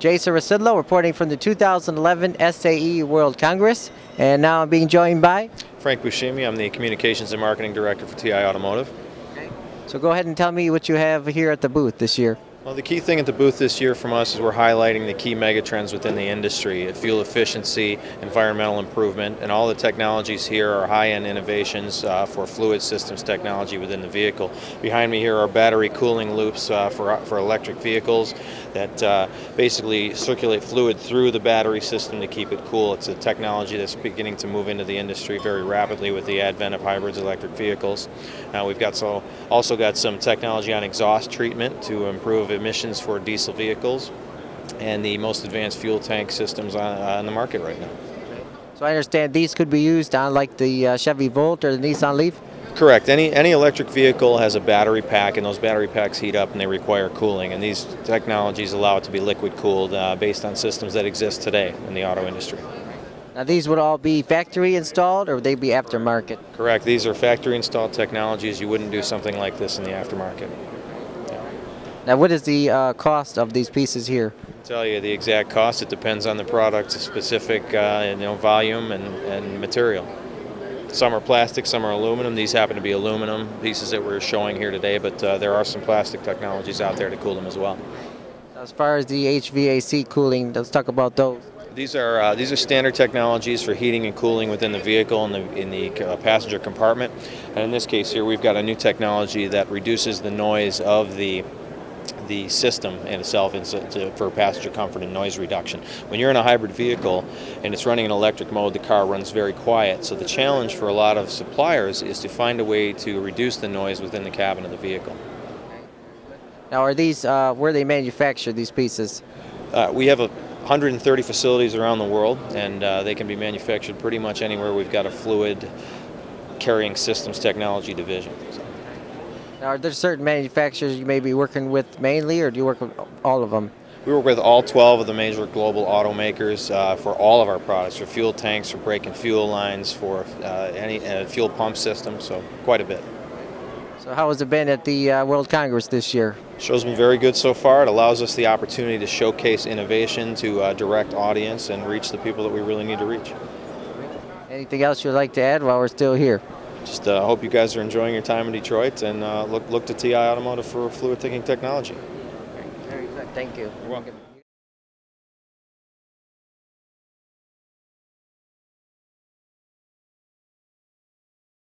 Jason Rzucidlo reporting from the 2011 SAE World Congress, and now I'm being joined by Frank Buscemi. I'm the Communications and Marketing Director for TI Automotive. Okay. So go ahead and tell me what you have here at the booth this year. Well, the key thing at the booth this year from us is we're highlighting the key megatrends within the industry: fuel efficiency, environmental improvement, and all the technologies here are high-end innovations for fluid systems technology within the vehicle. Behind me here are battery cooling loops for electric vehicles that basically circulate fluid through the battery system to keep it cool. It's a technology that's beginning to move into the industry very rapidly with the advent of hybrids, electric vehicles. Now we've got also got some technology on exhaust treatment to improve emissions for diesel vehicles, and the most advanced fuel tank systems on the market right now. So I understand these could be used on like the Chevy Volt or the Nissan Leaf? Correct. Any electric vehicle has a battery pack, and those battery packs heat up and they require cooling, and these technologies allow it to be liquid cooled based on systems that exist today in the auto industry. Now these would all be factory installed, or would they be aftermarket? Correct. These are factory installed technologies. You wouldn't do something like this in the aftermarket. Now what is the cost of these pieces here? I'll tell you the exact cost. It depends on the product, specific volume and material. Some are plastic, some are aluminum. These happen to be aluminum pieces that we're showing here today, but there are some plastic technologies out there to cool them as well. As far as the HVAC cooling, let's talk about those. These are standard technologies for heating and cooling within the vehicle and in the passenger compartment. And in this case here, we've got a new technology that reduces the noise of the system in itself for passenger comfort and noise reduction. When you're in a hybrid vehicle and it's running in electric mode, the car runs very quiet. So the challenge for a lot of suppliers is to find a way to reduce the noise within the cabin of the vehicle. Now, are these where they manufacture these pieces? We have 130 facilities around the world, and they can be manufactured pretty much anywhere. We've got a fluid carrying systems technology division. So. Now, are there certain manufacturers you may be working with mainly, or do you work with all of them? We work with all 12 of the major global automakers for all of our products, for fuel tanks, for brake and fuel lines, for any fuel pump system, so quite a bit. So how has it been at the World Congress this year? Show's been very good so far. It allows us the opportunity to showcase innovation to direct audience and reach the people that we really need to reach. Anything else you'd like to add while we're still here? Just hope you guys are enjoying your time in Detroit, and look to TI Automotive for fluid thinking technology. Very good. Thank you. You're welcome.